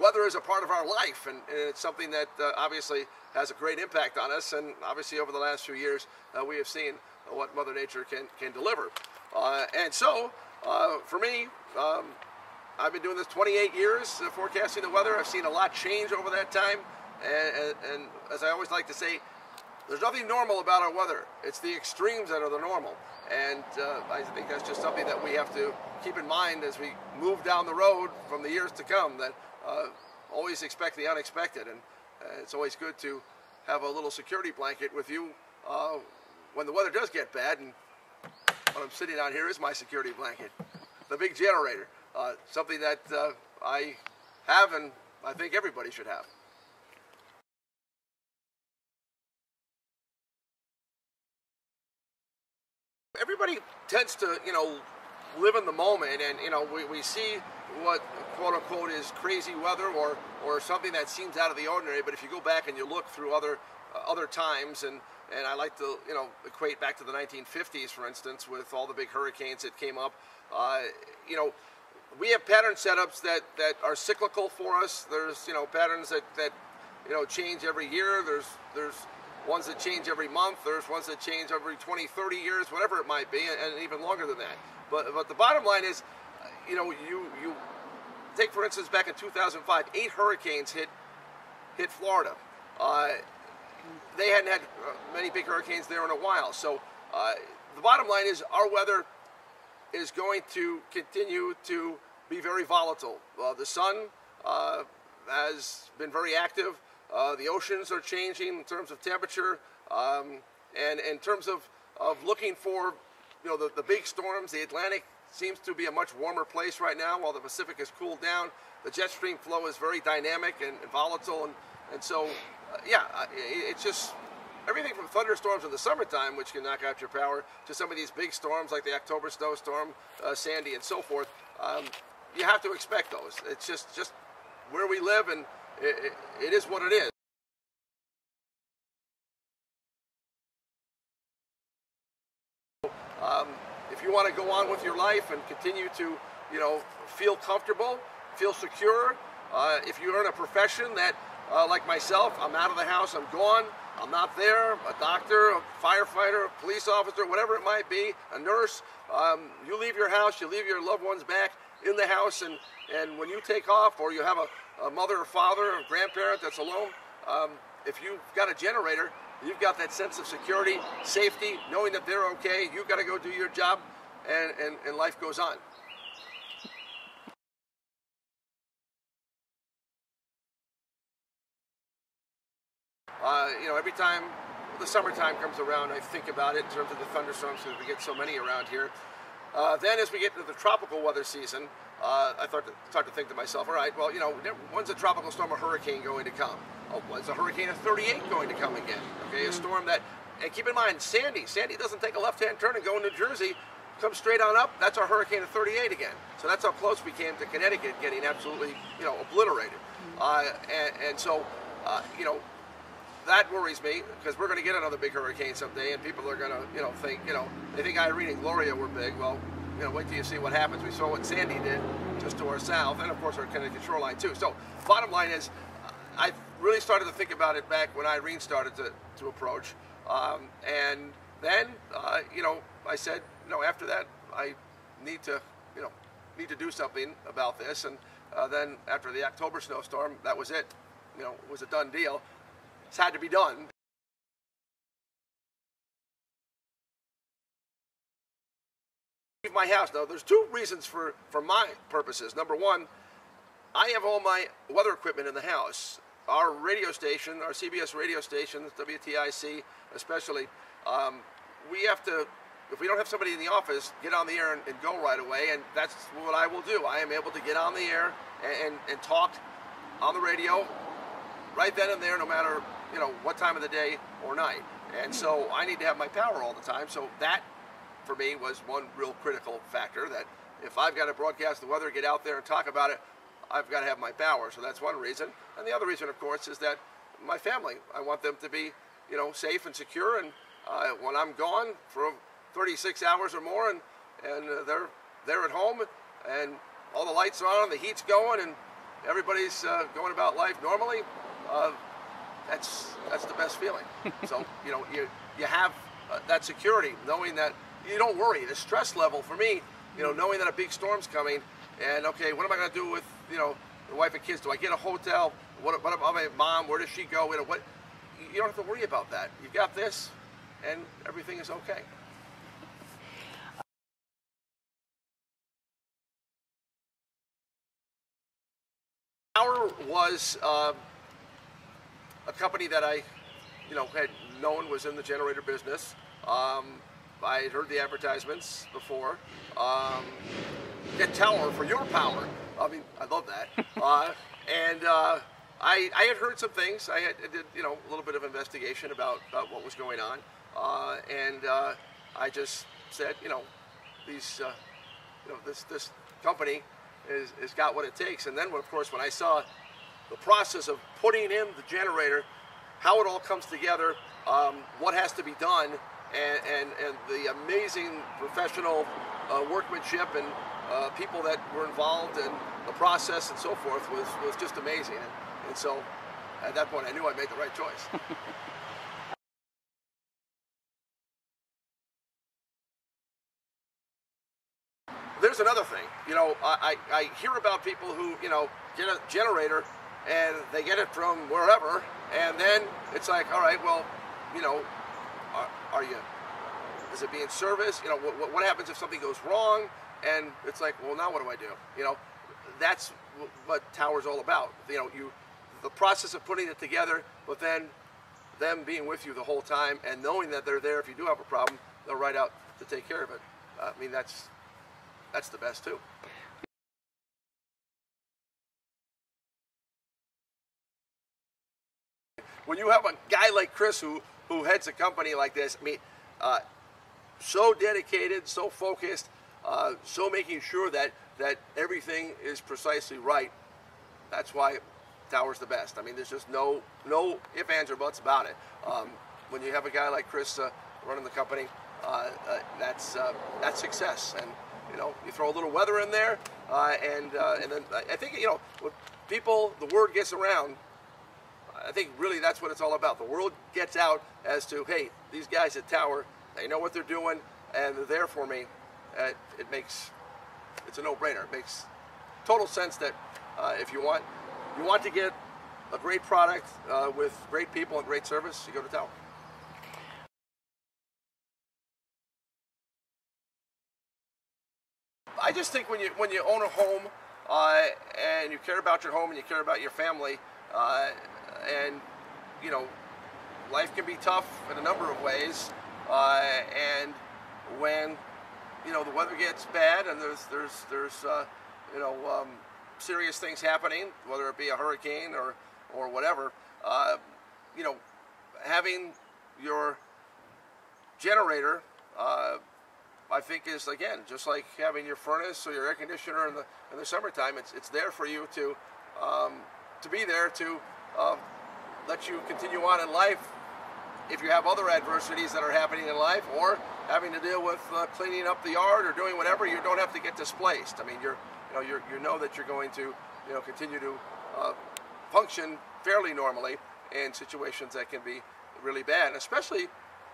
weather is a part of our life, and it's something that obviously has a great impact on us, and obviously over the last few years we have seen what Mother Nature can deliver. And so, for me, I've been doing this 28 years, forecasting the weather. I've seen a lot change over that time, and as I always like to say, there's nothing normal about our weather. It's the extremes that are the normal, and I think that's just something that we have to keep in mind as we move down the road from the years to come, that always expect the unexpected, and it's always good to have a little security blanket with you when the weather does get bad, and what I'm sitting on here is my security blanket, the big generator, something that I have and I think everybody should have. Everybody tends to, you know, live in the moment, and, you know, we see what quote-unquote is crazy weather or something that seems out of the ordinary, but if you go back and you look through other times, and I like to, you know, equate back to the 1950s, for instance, with all the big hurricanes that came up, you know, we have pattern setups that are cyclical for us. There's, you know, patterns that you know, change every year. There's ones that change every month. There's ones that change every 20, 30 years, whatever it might be, and even longer than that. But the bottom line is, you know, you take, for instance, back in 2005, 8 hurricanes hit Florida. They hadn't had many big hurricanes there in a while. So the bottom line is our weather is going to continue to be very volatile. The sun has been very active. The oceans are changing in terms of temperature, and in terms of looking for, you know, the big storms. The Atlantic seems to be a much warmer place right now, while the Pacific has cooled down. The jet stream flow is very dynamic and volatile, and so, yeah, it's just everything from thunderstorms in the summertime, which can knock out your power, to some of these big storms like the October snowstorm, Sandy, and so forth. You have to expect those. It's just where we live, and it is what it is. If you want to go on with your life and continue to, you know, feel comfortable, feel secure, if you earn a profession that, like myself, I'm out of the house, I'm gone, I'm not there, a doctor, a firefighter, a police officer, whatever it might be, a nurse, you leave your house, you leave your loved ones back in the house, and when you take off, or you have a mother or father or grandparent that's alone, if you've got a generator, you've got that sense of security, safety, knowing that they're okay, you've got to go do your job, and life goes on. You know, every time the summertime comes around, I think about it in terms of the thunderstorms, because we get so many around here. Then as we get into the tropical weather season, I start to think to myself, all right, well, you know, when's a tropical storm or hurricane going to come? Oh, when's a hurricane of 38 going to come again? Okay, a storm that, and keep in mind, Sandy doesn't take a left-hand turn and go in New Jersey, comes straight on up, that's our hurricane of 38 again. So that's how close we came to Connecticut getting absolutely, you know, obliterated. And so, you know, that worries me, because we're going to get another big hurricane someday, and people are going to, you know, think, you know, they think Irene and Gloria were big. Well, you know, wait till you see what happens. We saw what Sandy did just to our south, and of course our Connecticut shoreline too. So bottom line is, I really started to think about it back when Irene started to approach, and then you know, I said, you know, after that I need to, you know, do something about this, and then after the October snowstorm, that was it. You know, it was a done deal. It's had to be done. Leave my house. Now, there's two reasons for my purposes. Number one, I have all my weather equipment in the house. Our radio station, our CBS radio station, WTIC especially, we have to, if we don't have somebody in the office, get on the air and go right away, and that's what I will do. I am able to get on the air and talk on the radio right then and there, no matter, you know, what time of the day or night. And so I need to have my power all the time. So that, for me, was one real critical factor, that if I've got to broadcast the weather, get out there and talk about it, I've got to have my power. So that's one reason. And the other reason, of course, is that my family, I want them to be, you know, safe and secure. And when I'm gone for 36 hours or more, and they're at home, and all the lights are on, the heat's going, and everybody's going about life normally, that's the best feeling. So, you know, you have that security, knowing that you don't worry. The stress level for me, you know, knowing that a big storm's coming, and okay, what am I going to do with, you know, the wife and kids? Do I get a hotel? What about my mom? Where does she go? You know, what? You don't have to worry about that. You've got this, and everything is okay. Tower was a company that I, you know, had known was in the generator business. I had heard the advertisements before. Get Tower for your power. I mean, I love that. I had heard some things. I did, you know, a little bit of investigation about what was going on, I just said, you know, this company has got what it takes. And then, of course, when I saw the process of putting in the generator, how it all comes together, what has to be done, and the amazing professional workmanship and people that were involved in the process and so forth was just amazing. And so at that point I knew I made the right choice. There's another thing, you know, I hear about people who, you know, get a generator and they get it from wherever, and then it's like, all right, well, you know, is it being serviced? You know, what happens if something goes wrong? And it's like, well, now what do I do? You know, that's what Tower's all about. You know, the process of putting it together, but then them being with you the whole time and knowing that they're there if you do have a problem, they're right out to take care of it. I mean, that's the best too. When you have a guy like Chris who heads a company like this, I mean, so dedicated, so focused, so making sure that everything is precisely right. That's why Tower's the best. I mean, there's just no ifs, ands, or buts about it. When you have a guy like Chris running the company, that's success. And you know, you throw a little weather in there, and then I think, you know, when the word gets around, I think really that's what it's all about. The world gets out as to, hey, these guys at Tower, they know what they're doing, and they're there for me. It's a no-brainer. It makes total sense that if you want to get a great product with great people and great service, you go to Tower. I just think when you own a home and you care about your home and you care about your family, and you know, life can be tough in a number of ways, and when you know, the weather gets bad and there's you know, serious things happening, whether it be a hurricane or whatever, you know, having your generator, I think is, again, just like having your furnace or your air conditioner in the summertime. It's there for you to be there to let you continue on in life if you have other adversities that are happening in life, or having to deal with cleaning up the yard or doing whatever. You don't have to get displaced. I mean, you know that you're going to, you know, continue to function fairly normally in situations that can be really bad, especially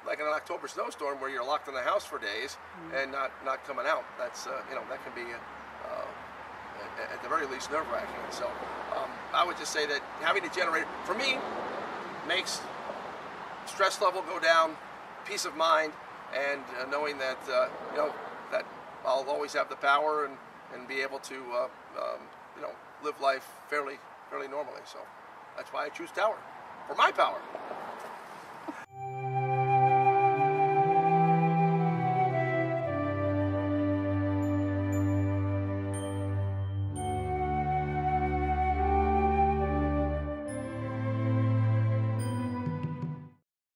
like in an October snowstorm where you're locked in the house for days and not coming out. That's you know, that can be at the very least nerve-wracking. So I would just say that having a generator for me makes stress level go down, peace of mind, and knowing that you know, that I'll always have the power and be able to you know, live life fairly normally. So that's why I choose Tower for my power.